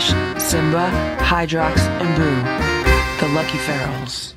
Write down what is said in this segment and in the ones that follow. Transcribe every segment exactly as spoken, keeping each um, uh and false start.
Splash, Simba, Hydrox, and Boo, The Lucky Ferals.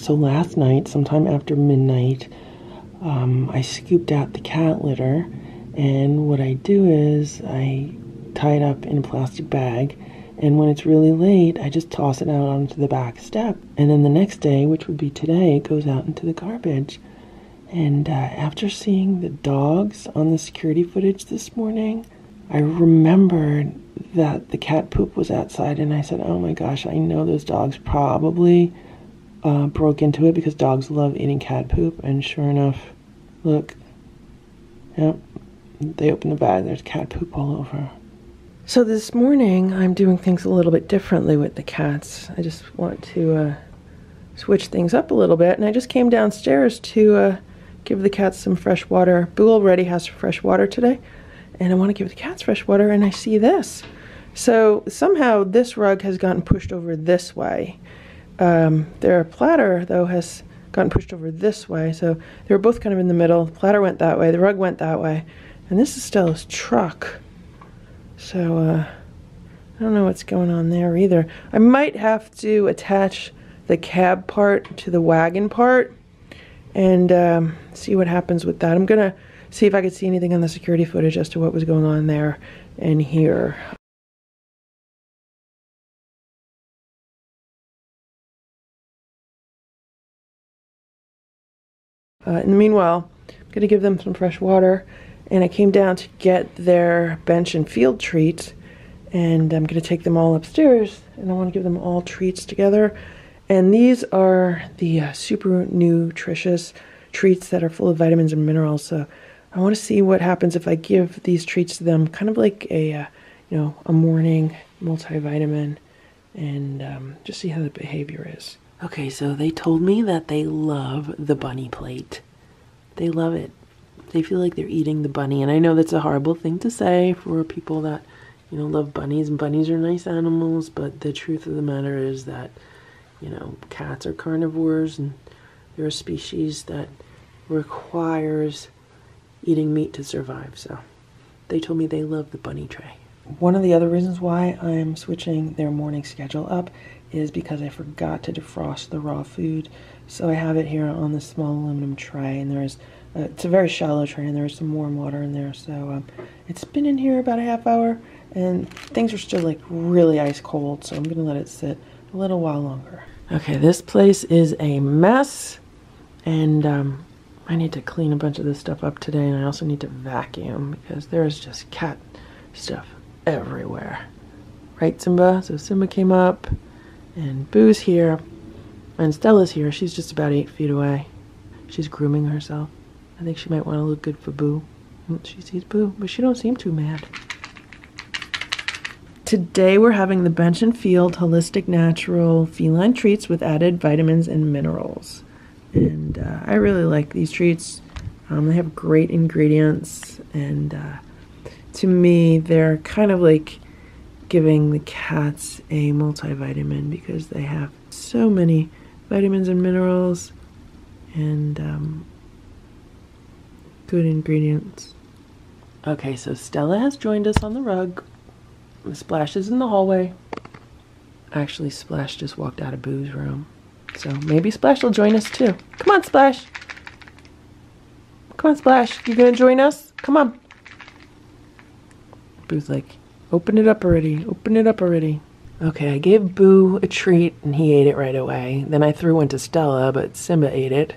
So last night, sometime after midnight, um, I scooped out the cat litter, and what I do is I tie it up in a plastic bag, and when it's really late, I just toss it out onto the back step, and then the next day, which would be today, it goes out into the garbage. And uh, after seeing the dogs on the security footage this morning, I remembered that the cat poop was outside, and I said, oh my gosh, I know those dogs probably Uh, broke into it, because dogs love eating cat poop. And sure enough, look, yep, they open the bag, there's cat poop all over. So this morning I'm doing things a little bit differently with the cats. I just want to uh, switch things up a little bit, and I just came downstairs to uh, give the cats some fresh water. Boo already has fresh water today, and I want to give the cats fresh water, and I see this. So somehow this rug has gotten pushed over this way. Um, their platter, though, has gotten pushed over this way, so they were both kind of in the middle. The platter went that way, the rug went that way, and this is Stella's truck. So, uh, I don't know what's going on there either. I might have to attach the cab part to the wagon part and um, see what happens with that. I'm gonna see if I could see anything on the security footage as to what was going on there and here. Uh, and meanwhile, I'm going to give them some fresh water, and I came down to get their bench and field treats, and I'm going to take them all upstairs, and I want to give them all treats together. And these are the uh, super nutritious treats that are full of vitamins and minerals, so I want to see what happens if I give these treats to them, kind of like a, uh, you know, a morning multivitamin, and um, just see how the behavior is. Okay, so they told me that they love the bunny plate. They love it. They feel like they're eating the bunny, and I know that's a horrible thing to say for people that, you know, love bunnies, and bunnies are nice animals, but the truth of the matter is that, you know, cats are carnivores, and they're a species that requires eating meat to survive, so they told me they love the bunny tray. One of the other reasons why I'm switching their morning schedule up is because I forgot to defrost the raw food, so I have it here on this small aluminum tray, and there's uh, it's a very shallow tray, and there's some warm water in there, so um, it's been in here about a half hour, and things are still like really ice cold, so I'm gonna let it sit a little while longer. Okay, this place is a mess, and um, I need to clean a bunch of this stuff up today, and I also need to vacuum because there's just cat stuff everywhere. Right, Simba? So Simba came up, and Boo's here, and Stella's here. She's just about eight feet away. She's grooming herself. I think she might want to look good for Boo. She sees Boo, but she don't seem too mad. Today we're having the Bench and Field Holistic Natural Feline Treats with added vitamins and minerals. And uh, I really like these treats. Um, they have great ingredients, and uh, to me they're kind of like giving the cats a multivitamin because they have so many vitamins and minerals and um, good ingredients. Okay, so Stella has joined us on the rug. Splash is in the hallway. Actually, Splash just walked out of Boo's room. So maybe Splash will join us too. Come on, Splash. Come on, Splash. You gonna join us? Come on. Boo's like, open it up already. Open it up already. Okay, I gave Boo a treat and he ate it right away. Then I threw one to Stella, but Simba ate it.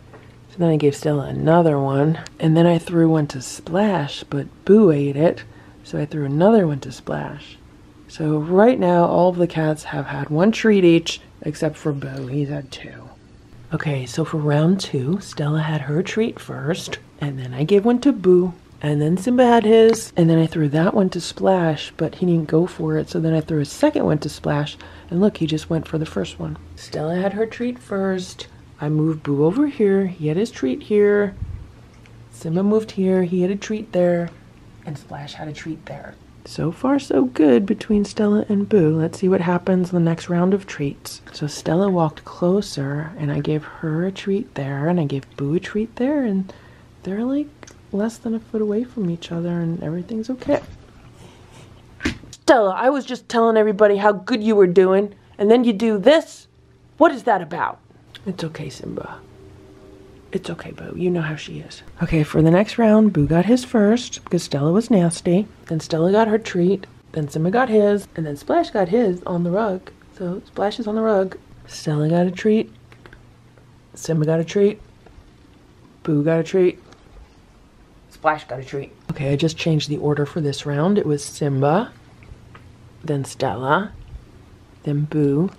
So then I gave Stella another one. And then I threw one to Splash, but Boo ate it. So I threw another one to Splash. So right now, all of the cats have had one treat each, except for Boo. He's had two. Okay, so for round two, Stella had her treat first, and then I gave one to Boo, and then Simba had his, and then I threw that one to Splash, but he didn't go for it, so then I threw a second one to Splash, and look, he just went for the first one. Stella had her treat first. I moved Boo over here. He had his treat here. Simba moved here. He had a treat there, and Splash had a treat there. So far so good between Stella and Boo. Let's see what happens in the next round of treats. So Stella walked closer and I gave her a treat there and I gave Boo a treat there, and they're like less than a foot away from each other and everything's okay. Stella, I was just telling everybody how good you were doing and then you do this? What is that about? It's okay, Simba. It's okay, Boo. You know how she is. Okay, for the next round, Boo got his first because Stella was nasty. Then Stella got her treat. Then Simba got his. And then Splash got his on the rug. So Splash is on the rug. Stella got a treat. Simba got a treat. Boo got a treat. Splash got a treat. Okay, I just changed the order for this round. It was Simba, then Stella, then Boo,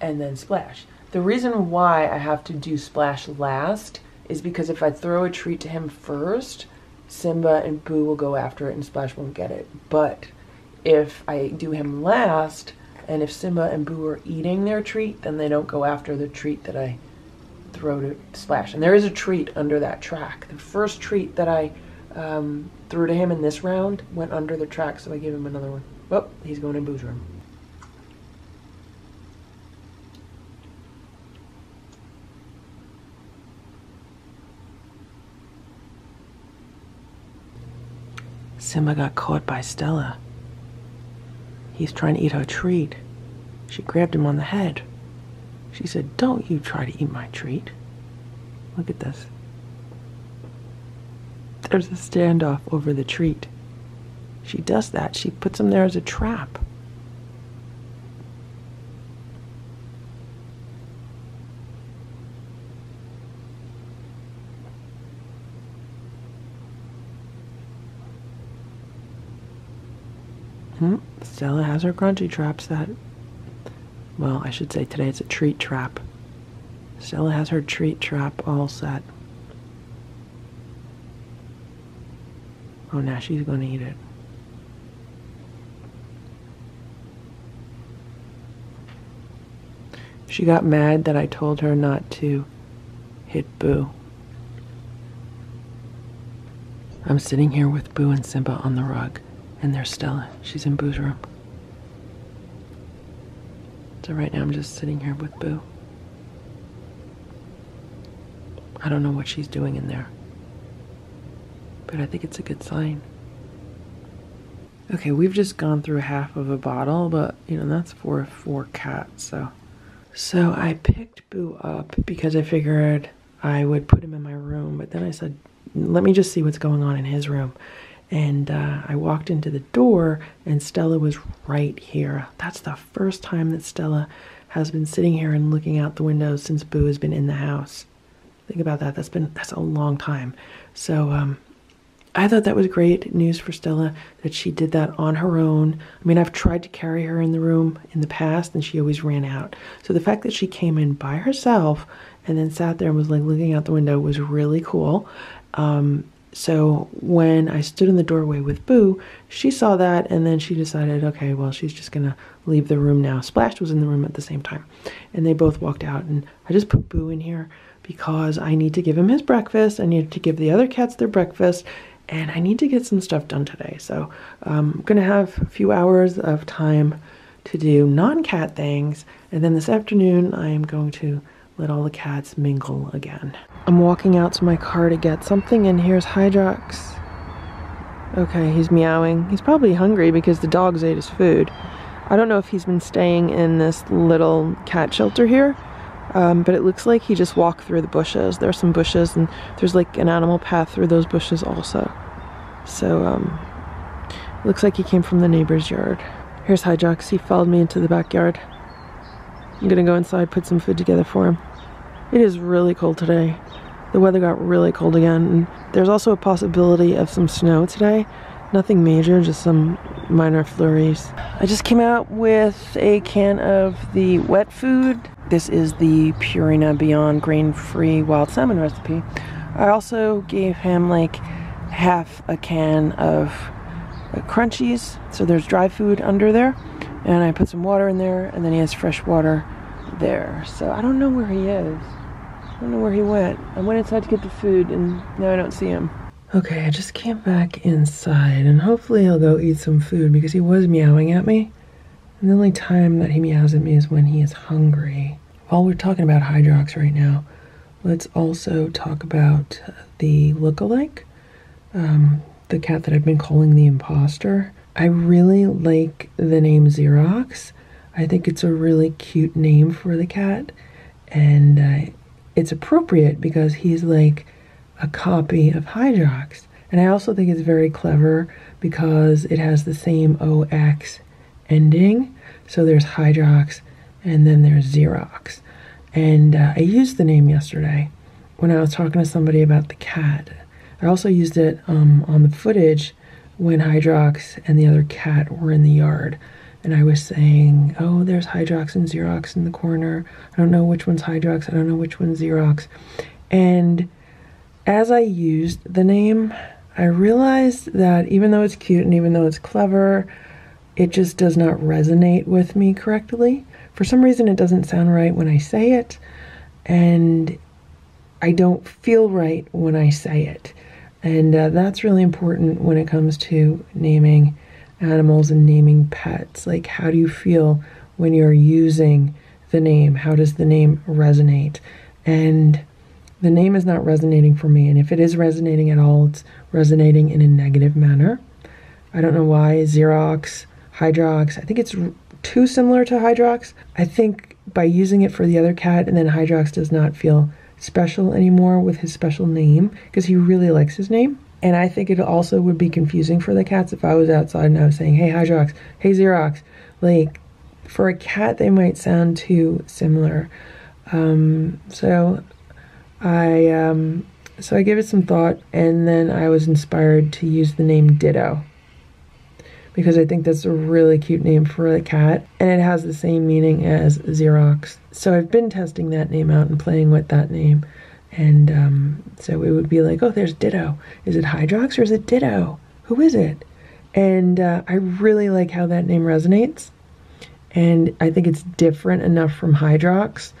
and then Splash. The reason why I have to do Splash last is because if I throw a treat to him first, Simba and Boo will go after it and Splash won't get it. But if I do him last, and if Simba and Boo are eating their treat, then they don't go after the treat that I throw to Splash. And there is a treat under that track. The first treat that I um, threw to him in this round went under the track, so I gave him another one. Oh, he's going in Boo's room. Simba got caught by Stella. He's trying to eat her treat. She grabbed him on the head. She said, "Don't you try to eat my treat." Look at this. There's a standoff over the treat. She does that. She puts him there as a trap. Hmm. Stella has her crunchy traps that... Well, I should say today it's a treat trap. Stella has her treat trap all set. Oh, now she's going to eat it. She got mad that I told her not to hit Boo. I'm sitting here with Boo and Simba on the rug, and there's Stella. She's in Boo's room. So right now I'm just sitting here with Boo. I don't know what she's doing in there, but I think it's a good sign. Okay, we've just gone through half of a bottle, but you know, that's for four cats, so. So I picked Boo up because I figured I would put him in my room, but then I said, let me just see what's going on in his room. And uh, I walked into the door and Stella was right here. That's the first time that Stella has been sitting here and looking out the window since Boo has been in the house. Think about that, that's been, that's a long time. So um, I thought that was great news for Stella that she did that on her own. I mean, I've tried to carry her in the room in the past and she always ran out. So the fact that she came in by herself and then sat there and was like looking out the window was really cool. Um, so when I stood in the doorway with Boo, she saw that and then she decided, okay, well, she's just gonna leave the room now. Splash was in the room at the same time and they both walked out, and I just put Boo in here because I need to give him his breakfast. I need to give the other cats their breakfast. And I need to get some stuff done today. So um, I'm gonna have a few hours of time to do non-cat things. And then this afternoon, I am going to let all the cats mingle again. I'm walking out to my car to get something, and here's Hydrox. Okay, he's meowing. He's probably hungry because the dogs ate his food. I don't know if he's been staying in this little cat shelter here, Um, but it looks like he just walked through the bushes. There's some bushes and there's like an animal path through those bushes also. So um, looks like he came from the neighbor's yard. Here's Hydrox. He followed me into the backyard. I'm gonna go inside, put some food together for him. It is really cold today. The weather got really cold again. And there's also a possibility of some snow today. Nothing major, just some minor flurries. I just came out with a can of the wet food. This is the Purina Beyond grain-free wild salmon recipe. I also gave him like half a can of crunchies. So there's dry food under there. And I put some water in there, and then he has fresh water there. So I don't know where he is. I don't know where he went. I went inside to get the food, and now I don't see him. Okay, I just came back inside, and hopefully he'll go eat some food because he was meowing at me. And the only time that he meows at me is when he is hungry. While we're talking about Hydrox right now, let's also talk about the lookalike, um, the cat that I've been calling the imposter. I really like the name Xerox. I think it's a really cute name for the cat, and uh, it's appropriate because he's like a copy of Hydrox. And I also think it's very clever because it has the same O X ending. So there's Hydrox and then there's Xerox. And uh, I used the name yesterday when I was talking to somebody about the cat. I also used it um, on the footage when Hydrox and the other cat were in the yard. And I was saying, oh, there's Hydrox and Xerox in the corner. I don't know which one's Hydrox. I don't know which one's Xerox. And as I used the name, I realized that even though it's cute and even though it's clever, it just does not resonate with me correctly. For some reason, it doesn't sound right when I say it, and I don't feel right when I say it. And uh, that's really important when it comes to naming animals and naming pets. Like, how do you feel when you're using the name? How does the name resonate? And the name is not resonating for me, and if it is resonating at all, it's resonating in a negative manner. I don't know why. Xerox, Hydrox, I think it's too similar to Hydrox. I think by using it for the other cat, and then Hydrox does not feel special anymore with his special name because he really likes his name. And I think it also would be confusing for the cats if I was outside and I was saying, hey, Hydrox, hey, Xerox. Like, for a cat, they might sound too similar. Um, so I, um, so I gave it some thought, and then I was inspired to use the name Ditto, because I think that's a really cute name for a cat, and it has the same meaning as Xerox. So I've been testing that name out and playing with that name. And um, so it would be like, oh, there's Ditto. Is it Hydrox or is it Ditto? Who is it? And uh, I really like how that name resonates. And I think it's different enough from Hydrox.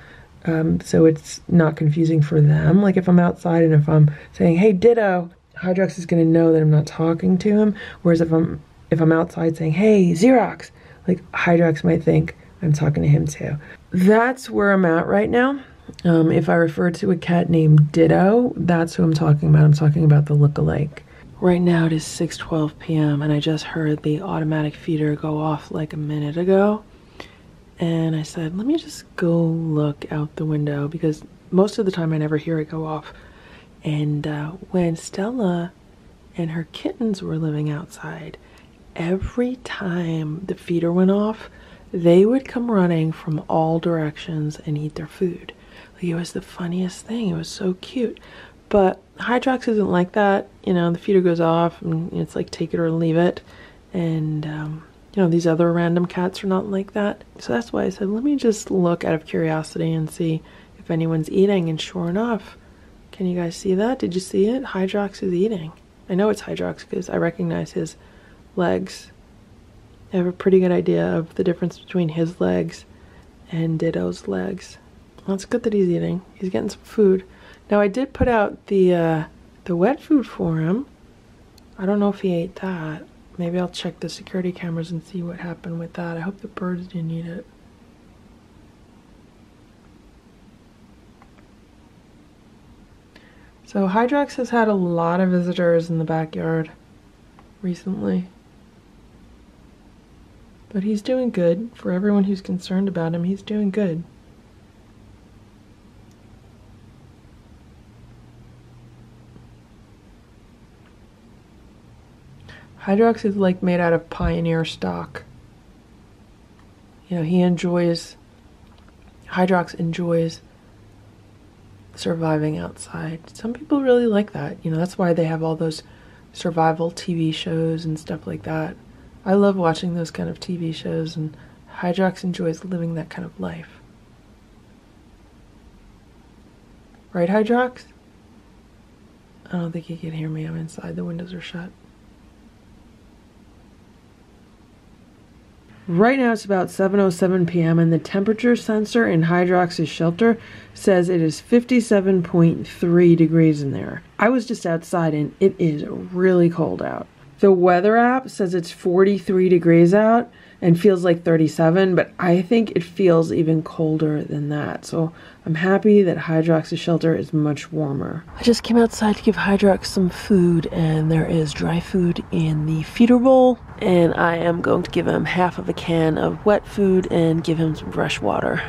Um, so it's not confusing for them. Like, if I'm outside and if I'm saying, hey, Ditto, Hydrox is going to know that I'm not talking to him. Whereas if I'm If I'm outside saying, hey, Xerox, like, Hydrox might think I'm talking to him too. That's where I'm at right now. Um, if I refer to a cat named Ditto, that's who I'm talking about. I'm talking about the look-alike. Right now it is six twelve p m and I just heard the automatic feeder go off like a minute ago. And I said, let me just go look out the window, because most of the time I never hear it go off. And uh, when Stella and her kittens were living outside, every time the feeder went off, they would come running from all directions and eat their food. Like, it was the funniest thing. It was so cute. But Hydrox isn't like that. You know, the feeder goes off and it's like, take it or leave it. And, um, you know, these other random cats are not like that. So that's why I said, let me just look out of curiosity and see if anyone's eating. And sure enough, can you guys see that? Did you see it? Hydrox is eating. I know it's Hydrox because I recognize his legs. I have a pretty good idea of the difference between his legs and Ditto's legs. Well, it's good that he's eating. He's getting some food. Now, I did put out the uh, the wet food for him. I don't know if he ate that. Maybe I'll check the security cameras and see what happened with that. I hope the birds didn't eat it. So Hydrox has had a lot of visitors in the backyard recently. But he's doing good. For everyone who's concerned about him, he's doing good. Hydrox is like made out of pioneer stock. You know, he enjoys, Hydrox enjoys surviving outside. Some people really like that. You know, that's why they have all those survival T V shows and stuff like that. I love watching those kind of T V shows, and Hydrox enjoys living that kind of life. Right, Hydrox? I don't think he can hear me. I'm inside. The windows are shut. Right now it's about seven oh seven p m and the temperature sensor in Hydrox's shelter says it is fifty-seven point three degrees in there. I was just outside and it is really cold out. The weather app says it's forty-three degrees out and feels like thirty-seven, but I think it feels even colder than that. So I'm happy that Hydrox's shelter is much warmer. I just came outside to give Hydrox some food, and there is dry food in the feeder bowl. And I am going to give him half of a can of wet food and give him some fresh water.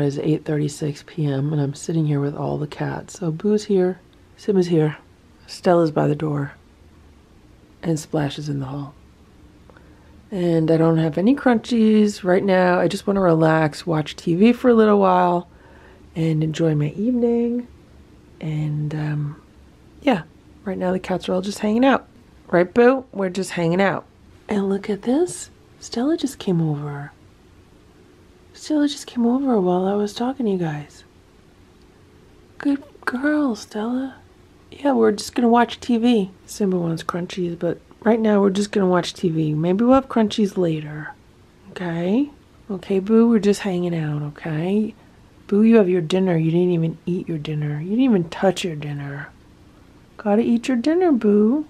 Is eight thirty-six p m and I'm sitting here with all the cats. So Boo's here, Simba's here, Stella's by the door, and Splash is in the hall. And I don't have any crunchies right now. I just want to relax, watch T V for a little while, and enjoy my evening. And um, yeah, right now the cats are all just hanging out. Right, Boo? We're just hanging out. And look at this. Stella just came over. Stella just came over while I was talking to you guys. Good girl, Stella. Yeah, we're just going to watch T V. Simba wants crunchies, but right now we're just going to watch T V. Maybe we'll have crunchies later. Okay? Okay, Boo, we're just hanging out, okay? Boo, you have your dinner. You didn't even eat your dinner. You didn't even touch your dinner. Gotta eat your dinner, Boo.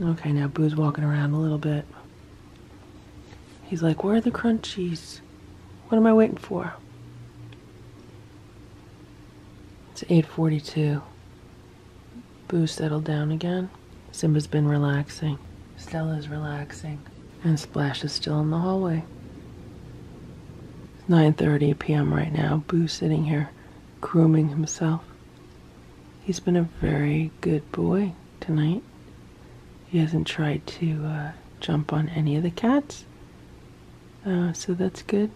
Okay, now Boo's walking around a little bit. He's like, where are the crunchies? What am I waiting for? It's eight forty-two. Boo settled down again. Simba's been relaxing. Stella's relaxing. And Splash is still in the hallway. It's nine thirty p m right now. Boo's sitting here grooming himself. He's been a very good boy tonight. He hasn't tried to uh, jump on any of the cats. Uh, so that's good.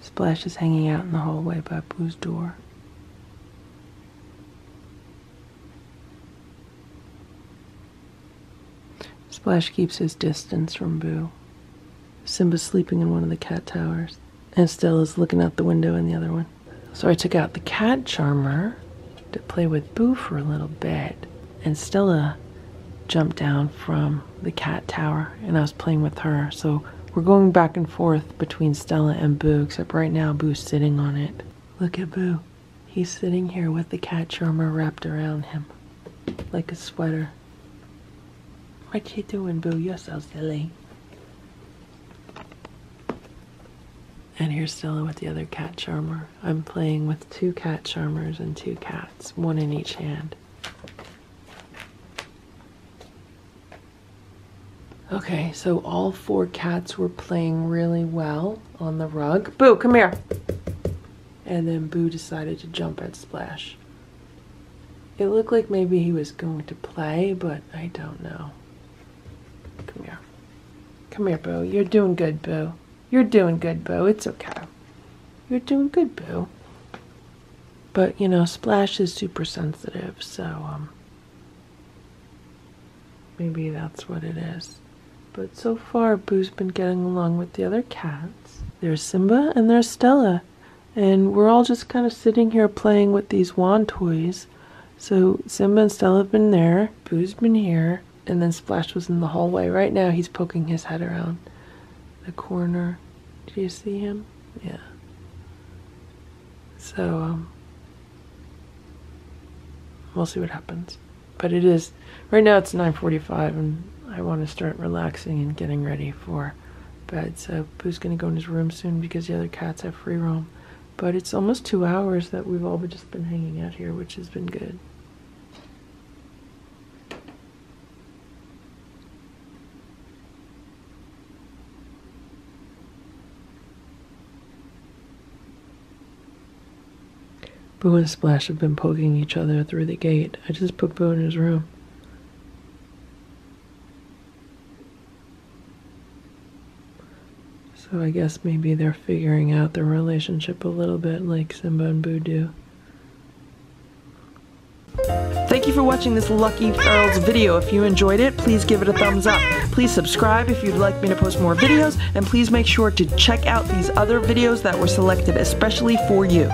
Splash is hanging out in the hallway by Boo's door. Splash keeps his distance from Boo. Simba's sleeping in one of the cat towers. And Stella's looking out the window in the other one. So I took out the cat charmer to play with Boo for a little bit. And Stella jumped down from the cat tower and I was playing with her. So we're going back and forth between Stella and Boo, except right now Boo's sitting on it. Look at Boo. He's sitting here with the cat charmer wrapped around him like a sweater. What you doing, Boo? You're so silly. And here's Stella with the other cat charmer. I'm playing with two cat charmers and two cats, one in each hand. Okay, so all four cats were playing really well on the rug. Boo, come here. And then Boo decided to jump at Splash. It looked like maybe he was going to play, but I don't know. Come here. Come here, Boo. You're doing good, Boo. You're doing good, Boo. It's okay. You're doing good, Boo. But, you know, Splash is super sensitive, so um, maybe that's what it is. But so far, Boo's been getting along with the other cats. There's Simba and there's Stella. And we're all just kind of sitting here playing with these wand toys. So Simba and Stella have been there. Boo's been here. And then Splash was in the hallway. Right now, he's poking his head around the corner. Did you see him? Yeah. So, um, we'll see what happens. But it is, right now it's nine forty-five and I want to start relaxing and getting ready for bed. So Boo's going to go in his room soon because the other cats have free roam. But it's almost two hours that we've all just been hanging out here, which has been good. Boo and Splash have been poking each other through the gate. I just put Boo in his room. So I guess maybe they're figuring out their relationship a little bit like Simba and Boo do. Thank you for watching this Lucky Ferals video. If you enjoyed it, please give it a thumbs up. Please subscribe if you'd like me to post more videos. And please make sure to check out these other videos that were selected especially for you.